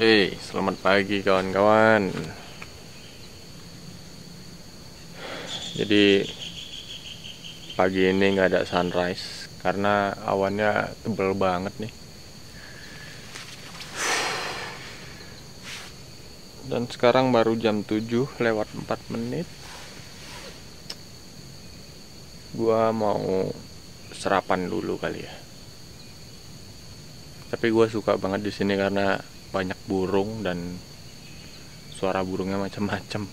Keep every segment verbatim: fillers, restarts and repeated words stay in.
Hey, selamat pagi kawan-kawan. Jadi pagi ini nggak ada sunrise karena awannya tebal banget nih. Dan sekarang baru jam tujuh lewat empat menit. Gua mau sarapan dulu kali ya. Tapi gua suka banget di sini karena banyak burung dan suara burungnya macam-macam.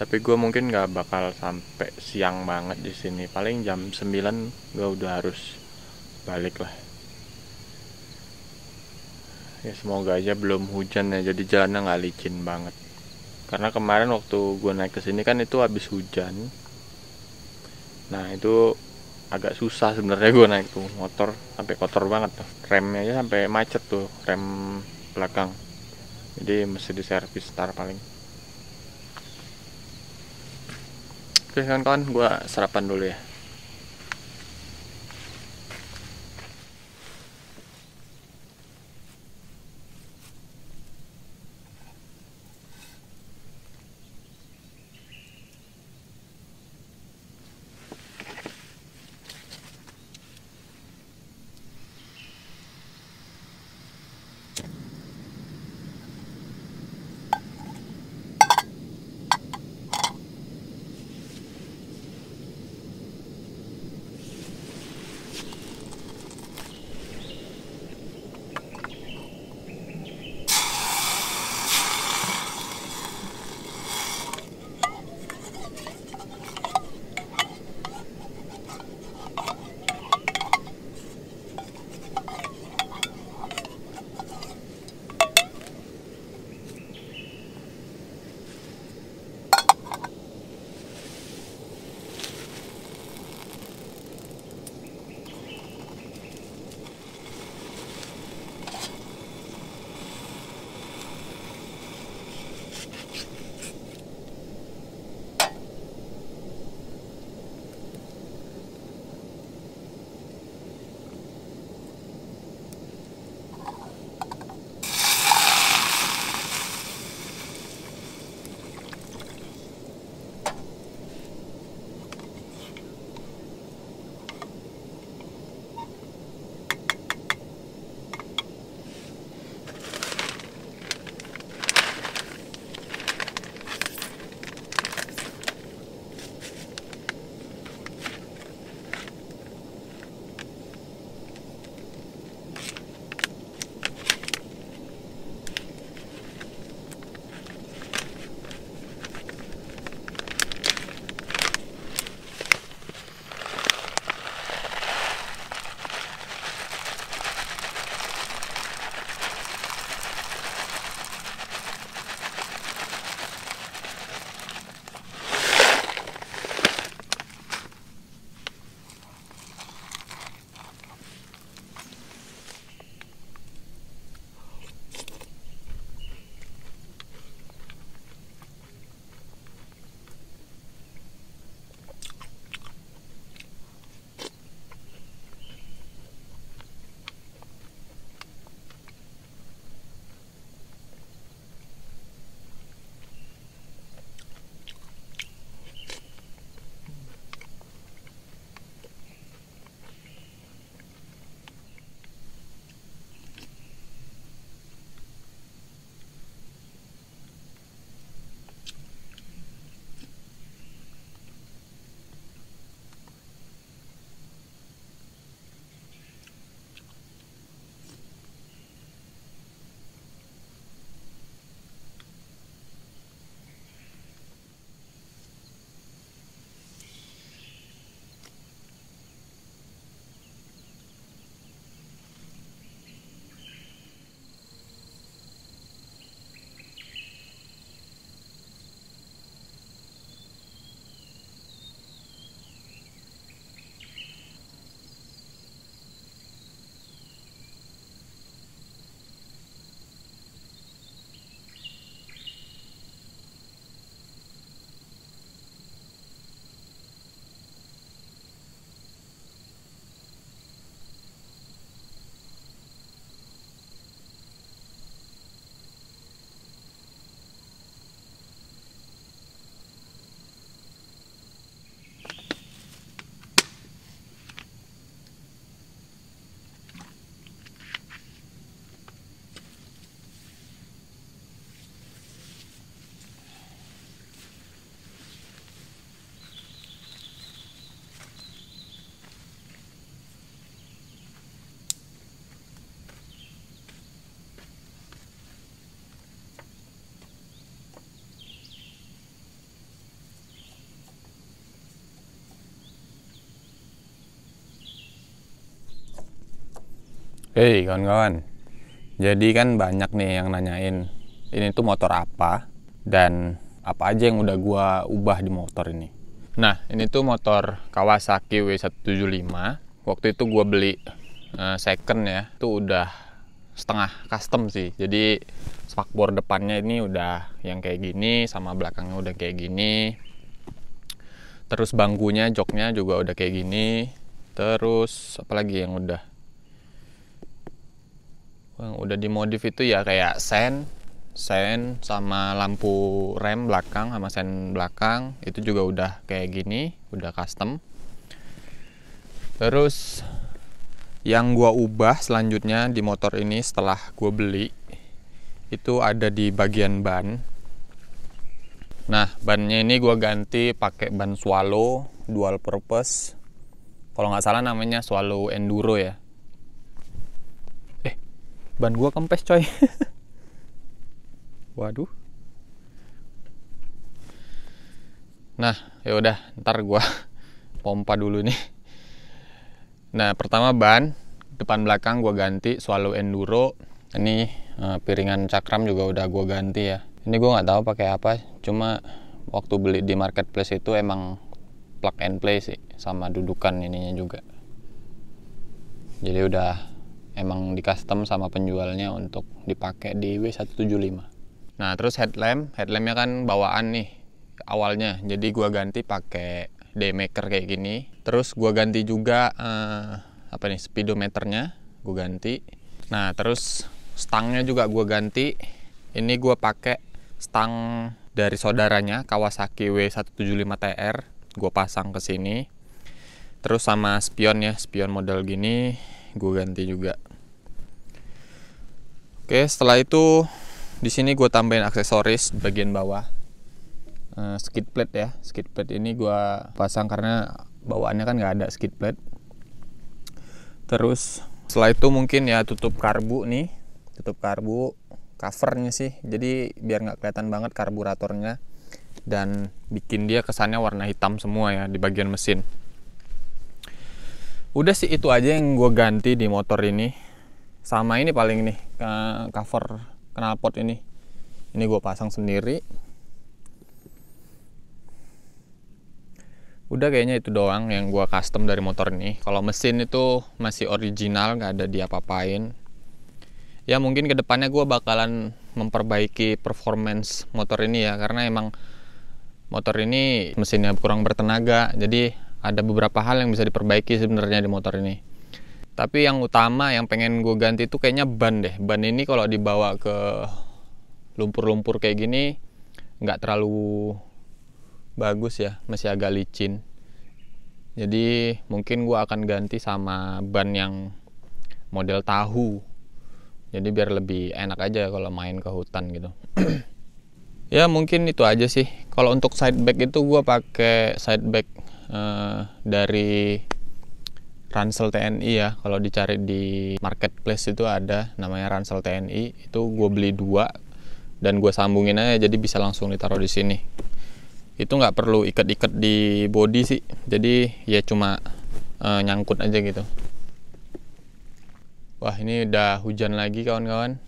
Tapi gue mungkin nggak bakal sampai siang banget di sini. Paling jam sembilan gue udah harus balik lah. Ya semoga aja belum hujan ya. Jadi jalannya nggak licin banget. Karena kemarin waktu gue naik ke sini kan itu habis hujan. Nah itu agak susah sebenarnya gue naik tuh motor, sampai kotor banget tuh remnya aja, sampai macet tuh rem belakang. Jadi mesti di servis tar paling. Oke kawan-kawan, gue sarapan dulu ya. Hei kawan-kawan, jadi kan banyak nih yang nanyain ini tuh motor apa dan apa aja yang udah gua ubah di motor ini. Nah ini tuh motor Kawasaki W seratus tujuh puluh lima. Waktu itu gua beli uh, second ya, itu udah setengah custom sih. Jadi spakbor depannya ini udah yang kayak gini, sama belakangnya udah kayak gini. Terus bangkunya, joknya juga udah kayak gini. Terus apalagi yang udah Yang udah dimodif itu ya kayak sen, sen sama lampu rem belakang sama sen belakang itu juga udah kayak gini, udah custom. Terus yang gua ubah selanjutnya di motor ini setelah gua beli itu ada di bagian ban. Nah, bannya ini gua ganti pakai ban Swallow Dual Purpose. Kalau nggak salah namanya Swallow Enduro ya. Ban gua kempes coy. Waduh. Nah ya udah, ntar gua pompa dulu nih. Nah pertama ban depan belakang gua ganti Swallow Enduro. Ini eh, piringan cakram juga udah gua ganti ya. Ini gua nggak tahu pakai apa, cuma waktu beli di marketplace itu emang plug and play sih, sama dudukan ininya juga. Jadi udah emang di custom sama penjualnya untuk dipakai di W seratus tujuh puluh lima. Nah terus headlamp, headlampnya kan bawaan nih awalnya, jadi gua ganti pakai Daymaker kayak gini. Terus gua ganti juga eh, apa nih speedometernya, gua ganti. Nah terus stangnya juga gua ganti. Ini gua pakai stang dari saudaranya Kawasaki W seratus tujuh puluh lima T R, gua pasang ke sini. Terus sama spionnya, spion model gini gue ganti juga. Oke, setelah itu di sini gue tambahin aksesoris bagian bawah, uh, skid plate ya. Skid plate ini gue pasang karena bawaannya kan nggak ada skid plate. Terus setelah itu mungkin ya tutup karbu nih, tutup karbu, covernya sih. Jadi biar nggak kelihatan banget karburatornya dan bikin dia kesannya warna hitam semua ya di bagian mesin. Udah sih itu aja yang gue ganti di motor ini. Sama ini paling nih, cover knalpot ini. Ini gue pasang sendiri. Udah kayaknya itu doang yang gue custom dari motor ini. Kalau mesin itu masih original, gak ada diapa-apain. Ya mungkin kedepannya gue bakalan memperbaiki performance motor ini ya. Karena emang motor ini mesinnya kurang bertenaga. Jadi ada beberapa hal yang bisa diperbaiki sebenarnya di motor ini. Tapi yang utama yang pengen gue ganti itu kayaknya ban deh. Ban ini kalau dibawa ke lumpur-lumpur kayak gini nggak terlalu bagus ya, masih agak licin. Jadi mungkin gue akan ganti sama ban yang model tahu. Jadi biar lebih enak aja kalau main ke hutan gitu. Ya mungkin itu aja sih. Kalau untuk side bag itu gue pakai side bag Uh, dari Ransel T N I ya. Kalau dicari di marketplace itu ada namanya Ransel T N I. Itu gue beli dua dan gue sambungin aja, jadi bisa langsung ditaruh di sini. Itu nggak perlu ikat-ikat di body sih, jadi ya cuma uh, nyangkut aja gitu. Wah ini udah hujan lagi kawan-kawan.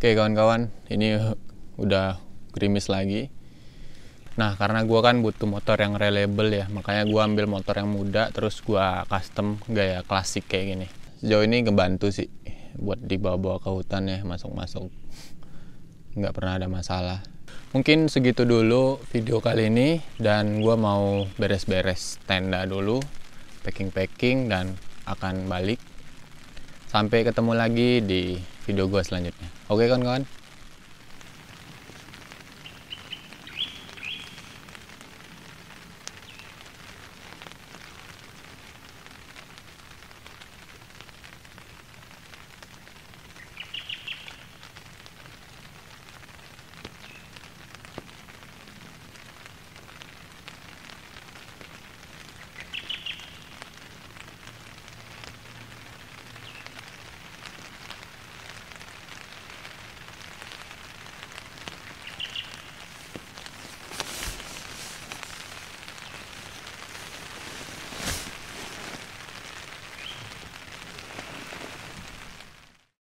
Oke kawan-kawan, ini udah gerimis lagi. Nah karena gue kan butuh motor yang reliable ya, makanya gue ambil motor yang muda terus gue custom gaya klasik kayak gini. Sejauh ini ngebantu sih buat dibawa-bawa ke hutan ya, masuk-masuk nggak pernah ada masalah. Mungkin segitu dulu video kali ini, dan gue mau beres-beres tenda dulu, packing-packing, dan akan balik. Sampai ketemu lagi di video gua selanjutnya. Oke kawan-kawan.